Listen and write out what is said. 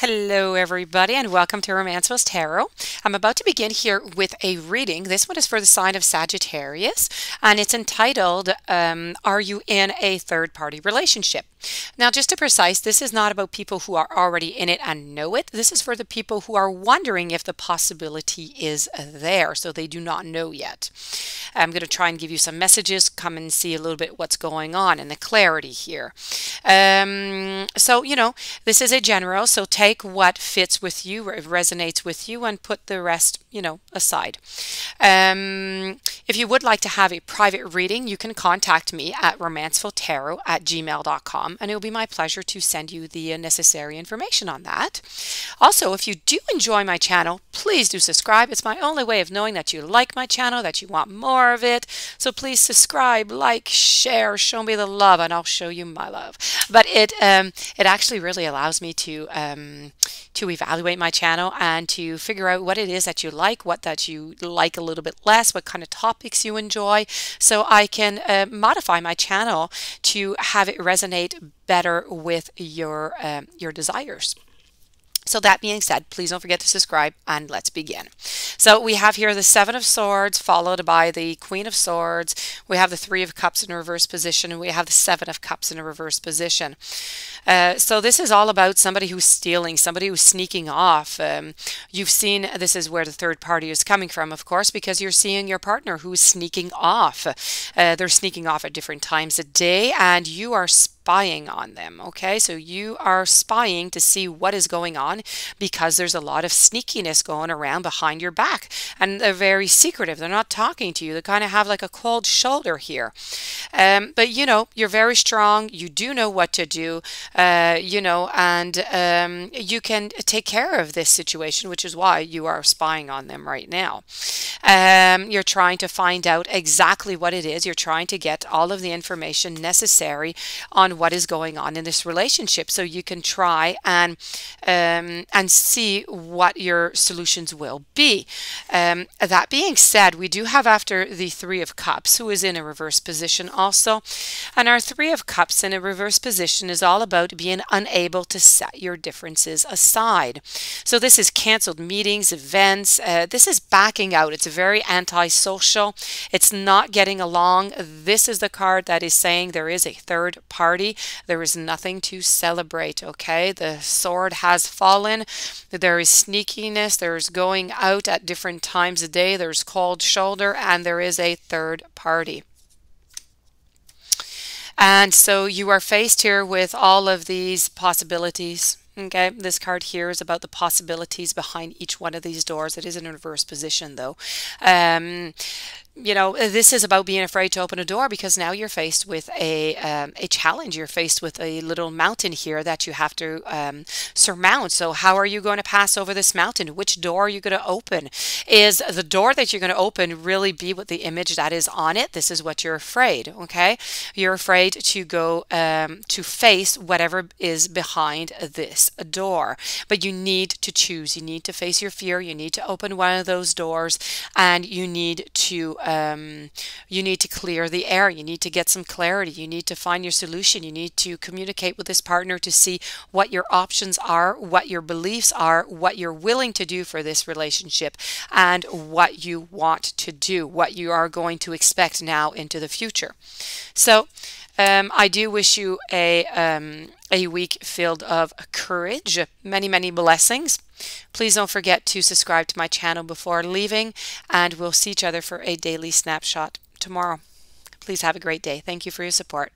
Hello everybody and welcome to Romancefull Tarot. I'm about to begin here with a reading. This one is for the sign of Sagittarius and it's entitled, Are You in a Third Party Relationship? Now just to precise, this is not about people who are already in it and know it. This is for the people who are wondering if the possibility is there, so they do not know yet. I'm going to try and give you some messages, come and see a little bit what's going on and the clarity here. So, you know, this is a general, so take what fits with you, resonates with you, and put the rest, you know, aside. If you would like to have a private reading, you can contact me at romancefulltarot@gmail.com, and it will be my pleasure to send you the necessary information on that. Also, if you do enjoy my channel, please do subscribe. It's my only way of knowing that you like my channel, that you want more of it. So please subscribe, like, share, show me the love, and I'll show you my love. But it actually really allows me to evaluate my channel and to figure out what it is that you like, what that you like a little bit less, what kind of topics you enjoy, so I can modify my channel to have it resonate better with your desires. So that being said, please don't forget to subscribe and let's begin. So we have here the Seven of Swords followed by the Queen of Swords. We have the Three of Cups in a reverse position and we have the Seven of Cups in a reverse position. So this is all about somebody who's stealing, somebody who's sneaking off. You've seen this is where the third party is coming from, of course, because you're seeing your partner who's sneaking off. They're sneaking off at different times a day and you are spying on them, okay? So you are spying to see what is going on because there's a lot of sneakiness going around behind your back and they're very secretive. They're not talking to you. They kind of have like a cold shoulder here. But you know, you're very strong. You do know what to do, you know, and you can take care of this situation, which is why you are spying on them right now. You're trying to find out exactly what it is. You're trying to get all of the information necessary on what is going on in this relationship so you can try and see what your solutions will be. That being said, we do have after the Three of Cups who is in a reverse position also, and our Three of Cups in a reverse position is all about being unable to set your differences aside. So this is canceled meetings, events, this is backing out. It's very antisocial. It's not getting along. This is the card that is saying there is a third party. There is nothing to celebrate, okay? The sword has fallen. There is sneakiness. There's going out at different times a day. There's cold shoulder and there is a third party. And so you are faced here with all of these possibilities. Okay, this card here is about the possibilities behind each one of these doors. It is in a reverse position though. You know, this is about being afraid to open a door because now you're faced with a challenge. You're faced with a little mountain here that you have to surmount. So how are you going to pass over this mountain? Which door are you going to open? Is the door that you're going to open really be with the image that is on it? This is what you're afraid, okay? You're afraid to go to face whatever is behind this door. But you need to choose. You need to face your fear. You need to open one of those doors and you need to clear the air. You need to get some clarity. You need to find your solution. You need to communicate with this partner to see what your options are, what your beliefs are, what you're willing to do for this relationship, and what you want to do, what you are going to expect now into the future. So I do wish you a week filled of courage, many, many blessings. Please don't forget to subscribe to my channel before leaving, and we'll see each other for a daily snapshot tomorrow. Please have a great day. Thank you for your support.